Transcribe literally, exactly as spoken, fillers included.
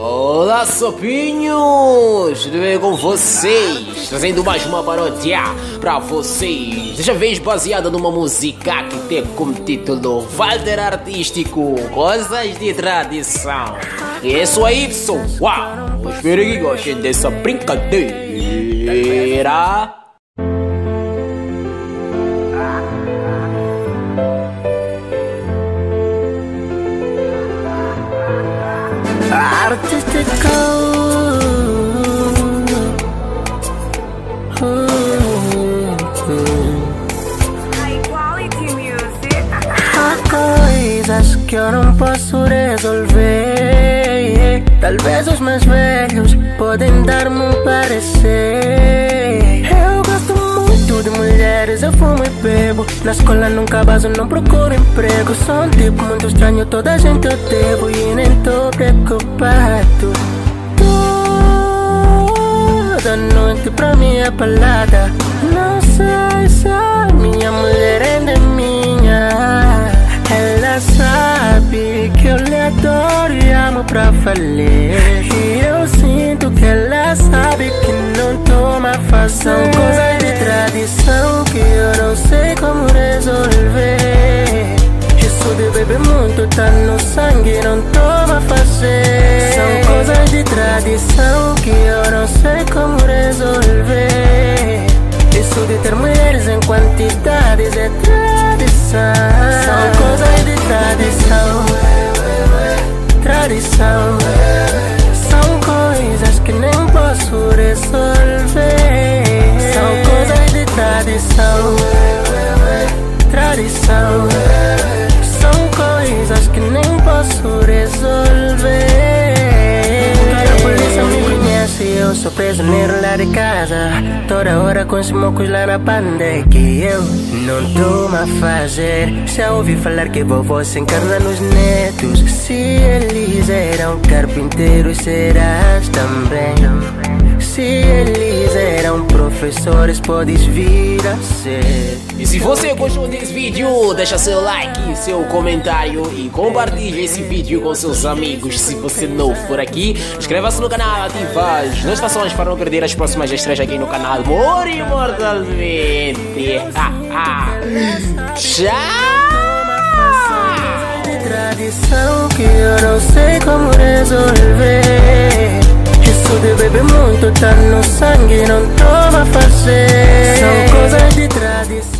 Olá, Sopinhos! Tudo bem com vocês? Trazendo mais uma paródia pra vocês. Desta vez baseada numa música que tem como título Valder Artístico, Coisas de Tradição. E é sua Ipson. Uau! Espero que gostem dessa brincadeira. Artístico, uh, uh. Coisas que eu não posso resolver. Talvez os mais velhos podem dar-me um parecer. Eu gosto muito de mulheres, eu fumo e bebo. Na escola nunca vazo, não procuro emprego. Sou um tipo muito estranho, toda gente eu devo e nem tô preocupado. Toda noite pra mim é balada. Não sei se a minha mulher ainda é minha. Ela sabe que eu lhe adoro e amo pra valer. E eu sinto que ela sabe que não toma fação. Coisas de tradição que eu não sei como resolver. Isso de beber muito tá no sangue, não toma fazer. São coisas de tradição que eu não sei como resolver. Isso de ter mulheres em quantidades é tradição. São coisas de tradição. Tradição. São coisas que nem posso resolver. São coisas de tradição. Tradição. São coisas que nem posso resolver. A polícia me conhece, eu sou prisioneiro lá de casa. Toda hora com os mocos lá na panda que eu não tomo a fazer. Já ouvi falar que vovó se encarna nos netos. Se eles eram carpinteiros, serás também. Se eles eram professores, podes vir a ser. E se você gostou desse vídeo, deixa seu like, seu comentário e compartilhe esse vídeo com seus amigos. Se você não for aqui, inscreva-se no canal, ativa as notificações para não perder as próximas estreias aqui no canal Morri Mortalmente. Tchau! De tradição que eu não sei como resolver. Isso de beber muito tá no sangue, não toma fazer. São coisas de tradição.